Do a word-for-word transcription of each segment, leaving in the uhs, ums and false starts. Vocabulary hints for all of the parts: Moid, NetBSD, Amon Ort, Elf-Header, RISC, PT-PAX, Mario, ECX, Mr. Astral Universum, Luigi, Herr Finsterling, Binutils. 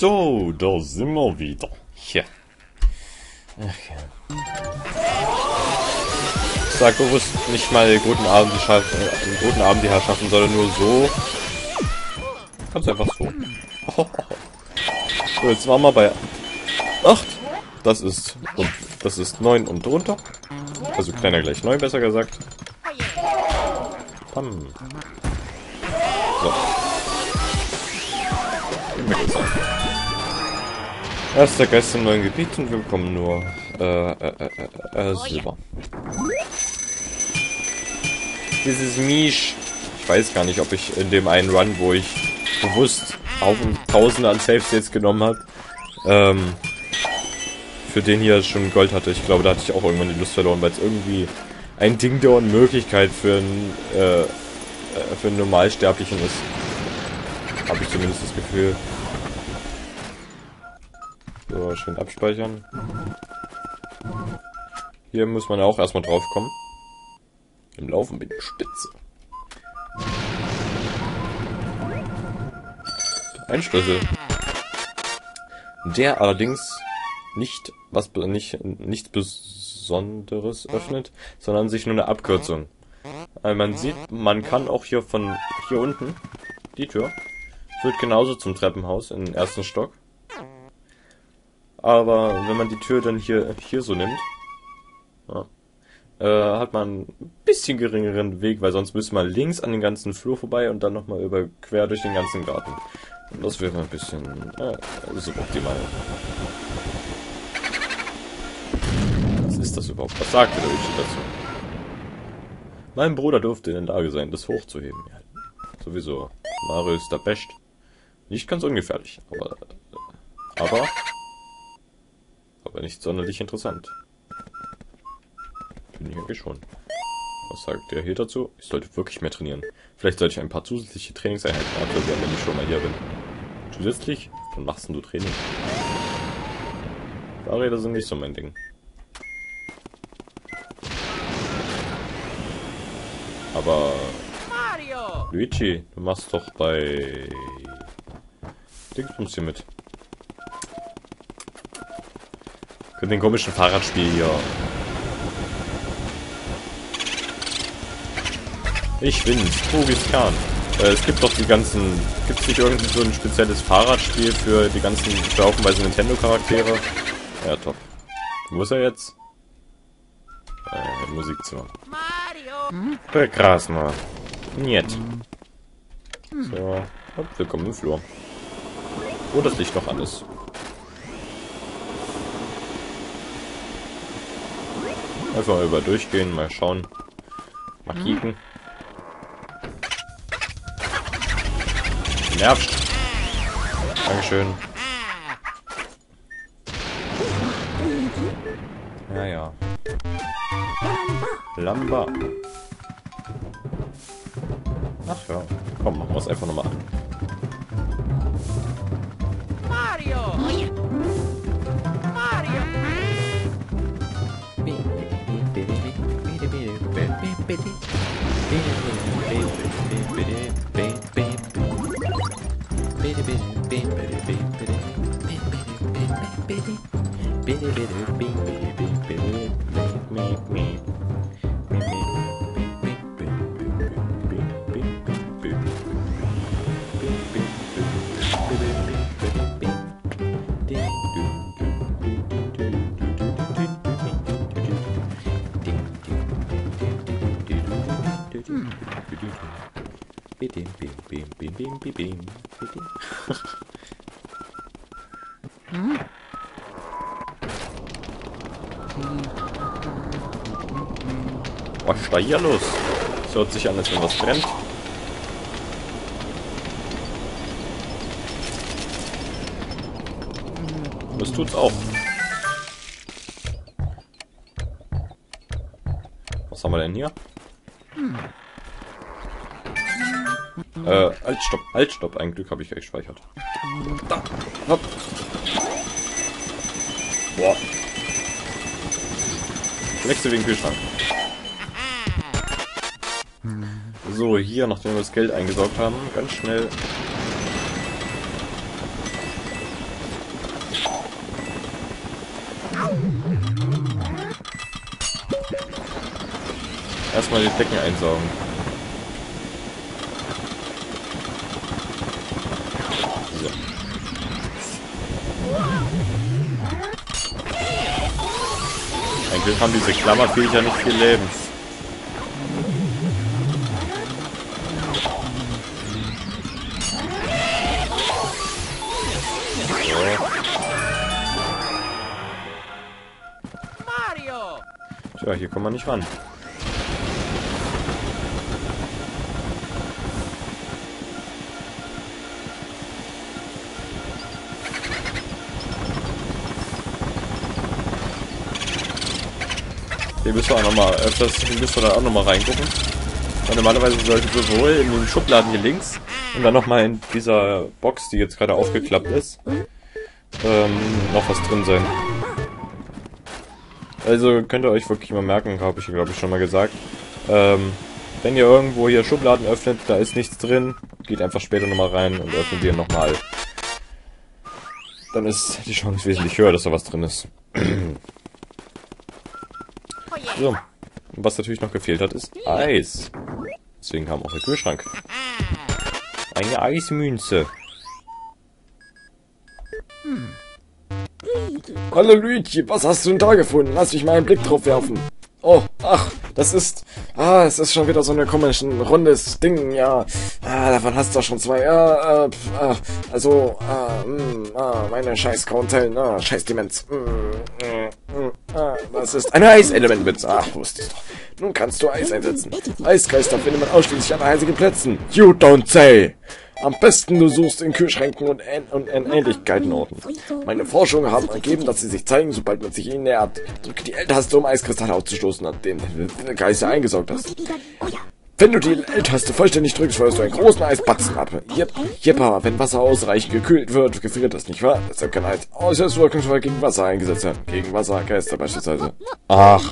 So, da sind wir wieder. Ja. Ach ja. Ich sag bewusst nicht mal guten Abend, die Schaff äh, guten Abend, die Herrschaften, sondern nur so. Ganz einfach so. So, jetzt waren wir bei acht. Das ist und das ist neun und drunter. Also kleiner gleich neun, besser gesagt. Bam. So. Erster Geist im neuen Gebiet und wir bekommen nur äh, äh, äh, äh, Silber. Das ist mies. Ich weiß gar nicht, ob ich in dem einen Run, wo ich bewusst auf Tausende an Safe-States genommen habe, ähm, für den hier schon Gold hatte. Ich glaube, da hatte ich auch irgendwann die Lust verloren, weil es irgendwie ein Ding der Unmöglichkeit für einen, äh, für einen Normalsterblichen ist. Habe ich zumindest das Gefühl. So, schön abspeichern. Hier muss man auch erstmal drauf kommen. Im Laufen mit der Spitze. Ein Schlüssel. Der allerdings nicht was nicht nichts Besonderes öffnet, sondern sich nur eine Abkürzung. Also man sieht, man kann auch hier von hier unten, die Tür, führt genauso zum Treppenhaus im ersten Stock. Aber wenn man die Tür dann hier, hier so nimmt, ja, äh, hat man ein bisschen geringeren Weg, weil sonst müsste man links an den ganzen Flur vorbei und dann nochmal über quer durch den ganzen Garten. Und das wäre ein bisschen äh, suboptimal. Was ist das überhaupt? Was sagt der Luigi dazu? Mein Bruder durfte in der Lage sein, das hochzuheben. Ja, sowieso. Mario ist der Best. Nicht ganz ungefährlich, aber... aber... aber nicht sonderlich interessant. Bin ich eigentlich schon. Was sagt der hier dazu? Ich sollte wirklich mehr trainieren. Vielleicht sollte ich ein paar zusätzliche Trainingseinheiten absolvieren, wenn ich schon mal hier bin. Zusätzlich? Wann machst denn du Training? Fahrräder sind nicht so mein Ding. Aber... Mario! Luigi, du machst doch bei... Dingsbums hier mit. Mit dem komischen Fahrradspiel hier. Ich bin Kugelskan. Äh, es gibt doch die ganzen... Gibt es nicht irgendwie so ein spezielles Fahrradspiel für die ganzen haufenweise Nintendo-Charaktere? Ja, top. Wo ist er jetzt? Äh, im Musikzimmer. Begrasner. Niet. So. Hopp, willkommen im Flur. Wo das Licht noch an ist. Einfach mal über durchgehen, mal schauen. Mal kicken. Nervt. Dankeschön. Ja, ja. Lamba. Ach ja. Komm, machen wir es einfach nochmal an. Mario! Bim, bim, bim, bim, bim, bim, bim, bim. Was ist da hier los? Es hört sich an, als wenn was brennt. Das tut's auch. Was haben wir denn hier? Äh, Alt, Stopp, Alt, Stopp, ein Glück habe ich gleich gespeichert. Da, hopp. Boah. Nächste wegen Kühlschrank. So, hier, nachdem wir das Geld eingesaugt haben, ganz schnell erstmal die Decken einsaugen. So. Ein Glück haben diese Klammerviecher nicht viel Leben. Hier kommen wir nicht ran. Hier müssen wir auch nochmal öfters, hier müssen wir da auch nochmal reingucken. Weil normalerweise sollte sowohl in den Schubladen hier links und dann nochmal in dieser Box, die jetzt gerade aufgeklappt ist, ähm, noch was drin sein. Also könnt ihr euch wirklich mal merken, habe ich glaube ich schon mal gesagt. Ähm, wenn ihr irgendwo hier Schubladen öffnet, da ist nichts drin, geht einfach später nochmal rein und öffnet die nochmal. Dann ist die Chance wesentlich höher, dass da was drin ist. So, und was natürlich noch gefehlt hat, ist Eis. Deswegen kam auch der Kühlschrank. Eine Eismünze. Hm. Hallo Luigi, was hast du denn da gefunden? Lass mich mal einen Blick drauf werfen. Oh, ach, das ist... Ah, es ist schon wieder so eine komische, rundes Ding, ja. Ah, davon hast du doch schon zwei. Ah, äh, pf, ah, also, ah, mh, ah, meine scheiß Countellen, ah, scheiß Demenz. Mm, mm, mm, ah, das ist eine Eiselementmütze. Ach, wusste ich doch. Nun kannst du Eis einsetzen. Eisgeister findet man ausschließlich an eisigen Plätzen. You don't say! Am besten du suchst in Kühlschränken und Ähnlichkeitenorten. Meine Forschungen haben ergeben, dass sie sich zeigen, sobald man sich ihnen nähert. Drücke die L-Taste, um Eiskristalle auszustoßen, nachdem du Geister eingesaugt hast. Wenn du die L-Taste vollständig drückst, feuerst du einen großen Eisbatzen ab. Jep, jeppa, wenn Wasser ausreichend gekühlt wird, gefriert das nicht wahr? Deshalb kann Eis äußerst wirkungsvoll gegen Wasser eingesetzt werden. Gegen Wassergeister beispielsweise. Ach.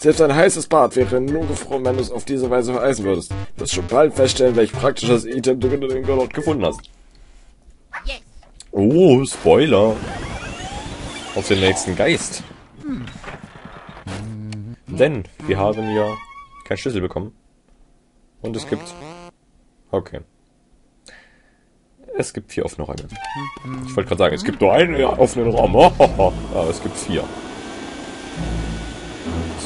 Selbst ein heißes Bad wäre nur gefroren, wenn du es auf diese Weise vereisen würdest. Du wirst schon bald feststellen, welch praktisches Item du unter dem Gürtel gefunden hast. Oh, Spoiler. Auf den nächsten Geist. Denn wir haben ja keinen Schlüssel bekommen. Und es gibt... Okay. Es gibt vier offene Räume. Ich wollte gerade sagen, es gibt nur einen offenen Raum. Aber es gibt vier.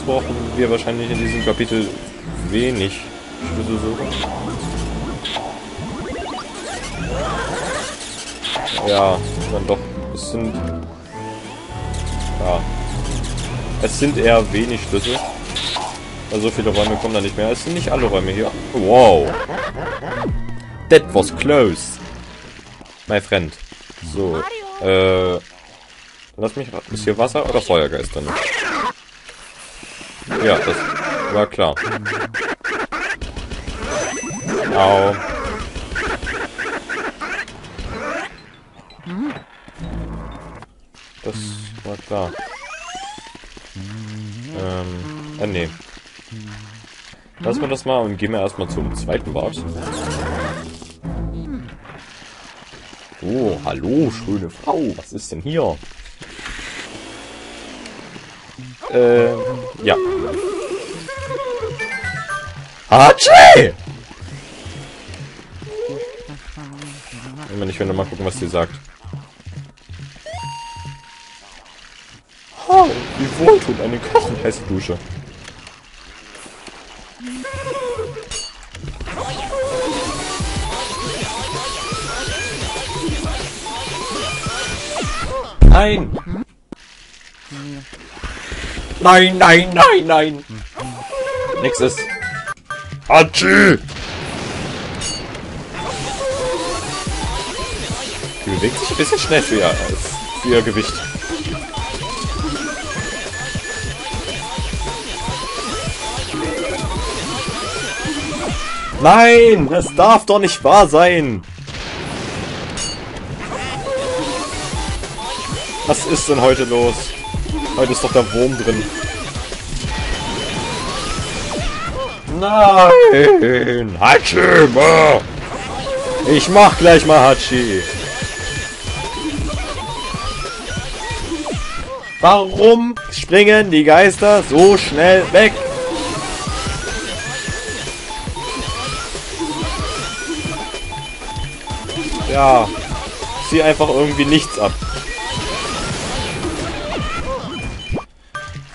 Brauchen wir wahrscheinlich in diesem Kapitel wenig Schlüssel suchen. Ja, dann doch. Es sind... Ja. Es sind eher wenig Schlüssel. Also viele Räume kommen da nicht mehr. Es sind nicht alle Räume hier. Wow. That was close. My friend. So. Äh... Lass mich raten. Ist hier Wasser oder Feuergeister? Ne? Ja, das war klar. Au. Das war klar. Ähm, äh, nee. Lass mal das mal und gehen wir erstmal zum zweiten Boss. Oh, hallo, schöne Frau. Was ist denn hier? Äh, ja. Hatschi! Ich will noch mal gucken, was sie sagt. Oh, wie wohltut eine kochend heiße Dusche. Nein! Nein, nein, nein, nein! Nix ist. Hatschi! Die bewegt sich ein bisschen schnell für ihr, für ihr Gewicht. Nein! Das darf doch nicht wahr sein! Was ist denn heute los? Heute ist doch der Wurm drin. Nein! Hatschi! Ich mach gleich mal Hatschi! Warum springen die Geister so schnell weg? ja, zieh einfach irgendwie nichts ab.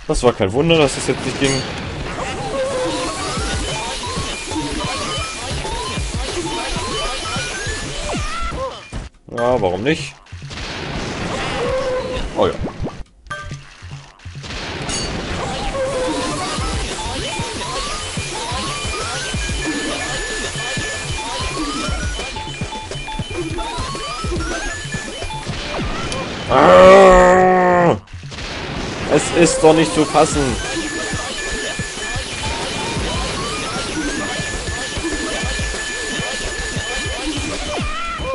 Das war kein Wunder, dass es jetzt nicht ging. Ja, warum nicht? Oh ja. Ah, es ist doch nicht zu fassen.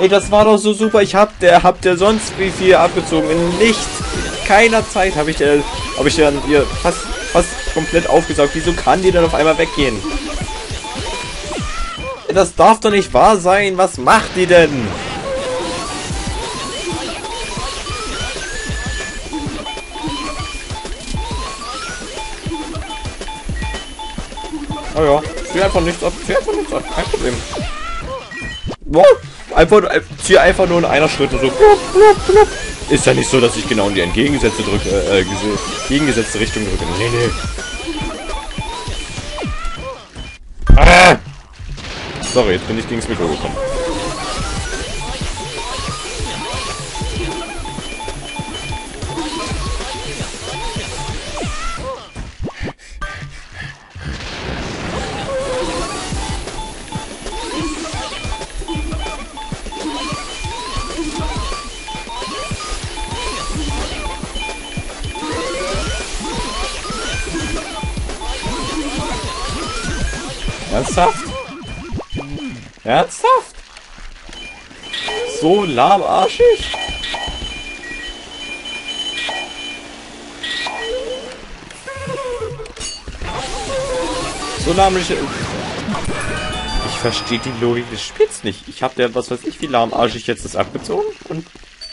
Ey, das war doch so super. Ich hab der, habt ihr sonst wie viel abgezogen? In nichts, keiner Zeit habe ich der, habe ich dann ihr fast, fast komplett aufgesaugt. Wieso kann die dann auf einmal weggehen? Ey, das darf doch nicht wahr sein. Was macht die denn? Oh ja, zieh einfach nichts ab, zieh einfach nichts ab, kein Problem. Wow, einfach, zieh einfach nur in einer Schritte so. Ist ja nicht so, dass ich genau in die entgegengesetzte drücke, äh, gegengesetzte Richtung drücke. Nee, nee. Ah! Sorry, jetzt bin ich gegen das Mikro gekommen. Ernsthaft? Ernsthaft? So lahmarschig? So lahmarschig? Ich verstehe die Logik des Spiels nicht. Ich habe der, was weiß ich, wie lahmarschig jetzt ist abgezogen und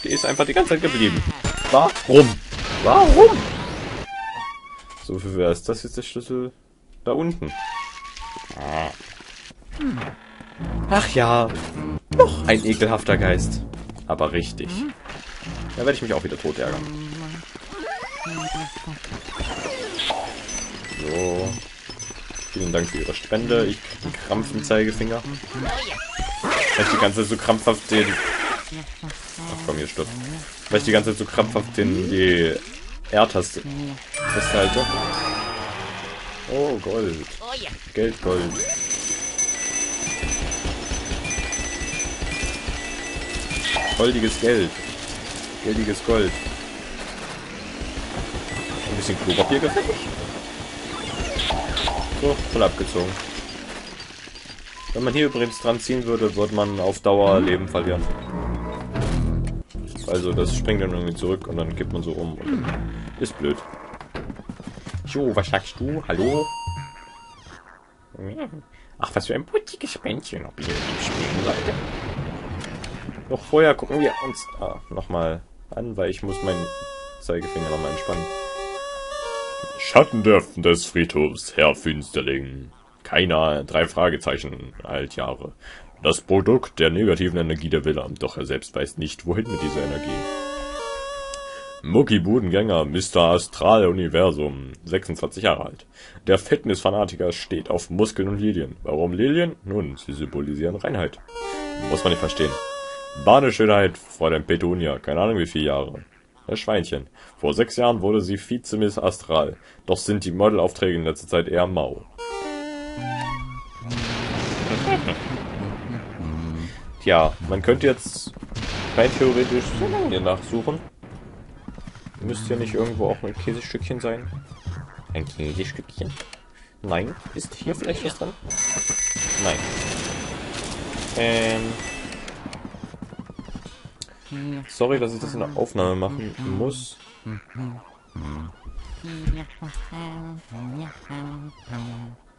die ist einfach die ganze Zeit geblieben. Warum? Warum? So, für wer ist das jetzt der Schlüssel? Da unten. Ach ja, noch ein ekelhafter Geist. Aber richtig. Da werde ich mich auch wieder tot ärgern. So. Vielen Dank für Ihre Spende. Ich kriege einen Krampf im Zeigefinger. Weil ich die ganze Zeit so krampfhaft den... Ach komm, hier stirbt. Weil ich die ganze Zeit so krampfhaft den... die... R-Taste festhalte. Oh, Gold. Geld, Gold. Goldiges Geld. Geldiges Gold. Ein bisschen Klopapier gefertigt. So, voll abgezogen. Wenn man hier übrigens dran ziehen würde, würde man auf Dauer Leben verlieren. Also das springt dann irgendwie zurück und dann gibt man so rum. Und ist blöd. Jo, was sagst du? Hallo? Ach, was für ein putziges Bändchen, ob ich hier spielen sollte. Noch vorher gucken wir uns ah, nochmal an, weil ich muss meinen Zeigefinger nochmal entspannen. Schattendürften des Friedhofs, Herr Finsterling. Keiner, drei Fragezeichen, Altjahre. Das Produkt der negativen Energie der Villa, doch er selbst weiß nicht, wohin mit dieser Energie. Mucki Budengänger, Mister Astral Universum, sechsundzwanzig Jahre alt. Der Fitnessfanatiker steht auf Muskeln und Lilien. Warum Lilien? Nun, sie symbolisieren Reinheit. Muss man nicht verstehen. Badeschönheit, Fräulein Petunia, keine Ahnung wie viele Jahre. Das Schweinchen. Vor sechs Jahren wurde sie Vize-Miss Astral. Doch sind die Modelaufträge in letzter Zeit eher mau. Tja, man könnte jetzt rein theoretisch hier nachsuchen. Müsste ja nicht irgendwo auch ein Käsestückchen sein. Ein Käsestückchen? Nein. Ist hier vielleicht was dran? Nein. Ähm. Sorry, dass ich das in der Aufnahme machen muss.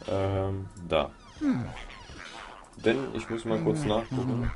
Ähm, da. Denn ich muss mal kurz nachgucken.